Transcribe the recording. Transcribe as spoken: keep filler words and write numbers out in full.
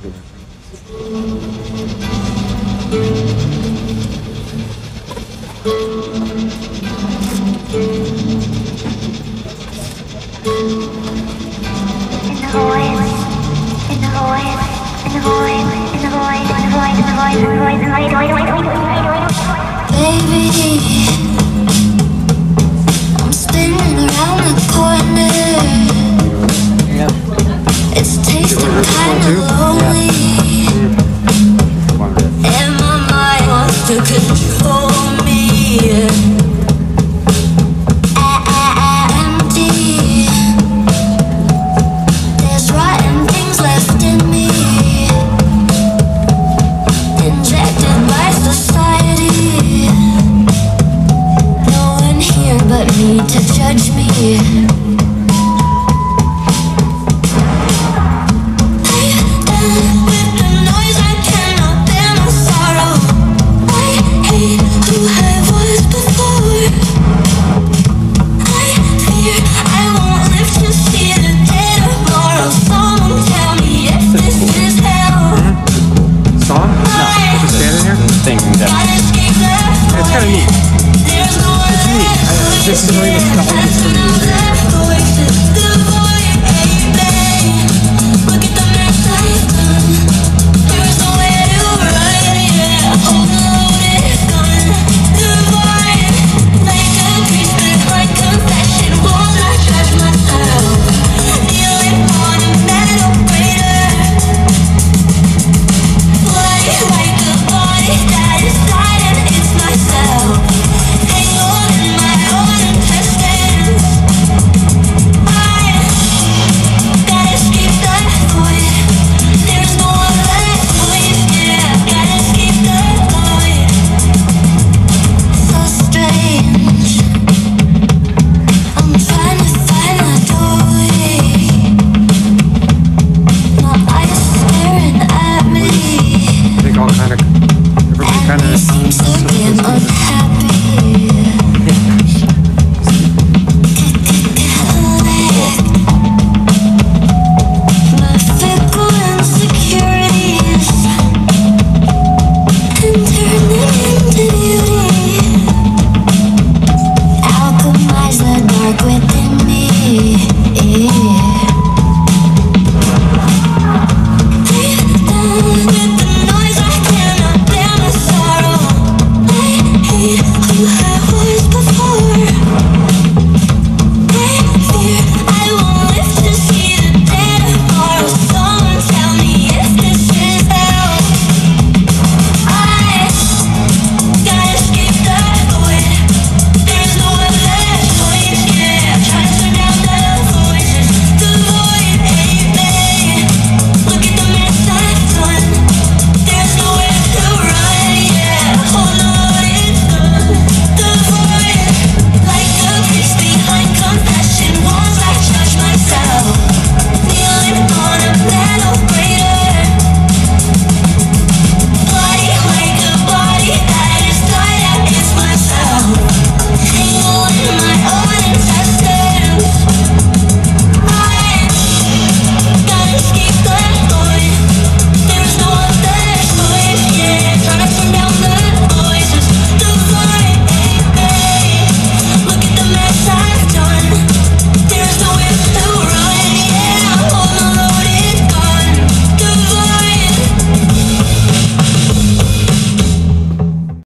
It's tasting kind of